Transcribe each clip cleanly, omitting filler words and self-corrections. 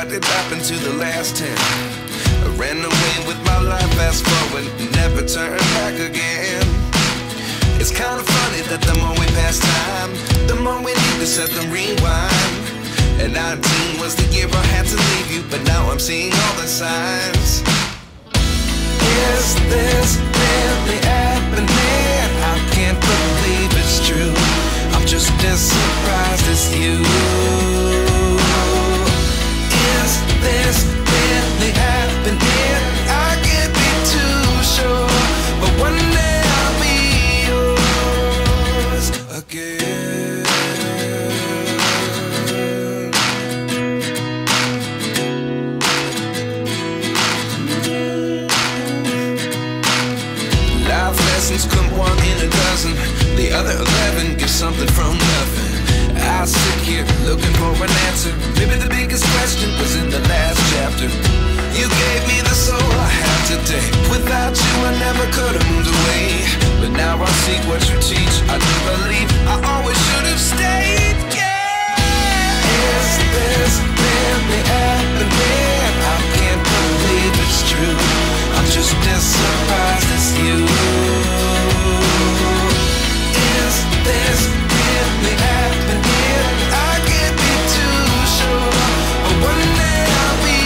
what did happen to the last 10? I ran away with my life, fast forward, never turn back again. It's kind of funny that the more we pass time, the more we need to set the rewind. And 19 was the year I had to leave you, but now I'm seeing all the signs. Is this really happening? I can't believe it's true. I'm just as surprised as you. Is this really happening? I can't be too sure, but one day I'll be yours again. Life lessons come one in a dozen, the other 11 get something from nothing. I sit here looking for an answer. Maybe the biggest question was in the last chapter. You gave me the soul I have today. Without you I never could have moved away, but now I see what you teach. I do believe I always should have stayed. Yeah. Is this really happening? I can't believe it's true. I'm just as surprised as you. Is this really happening? I can't be too sure, but one day I'll be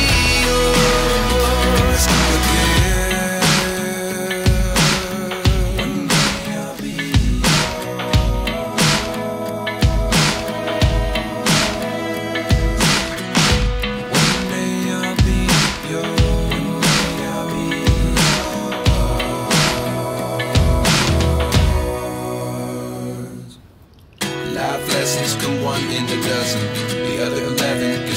yours again. One day I'll be yours. One day I'll be yours. Life lessons come one in a dozen, the other 11 get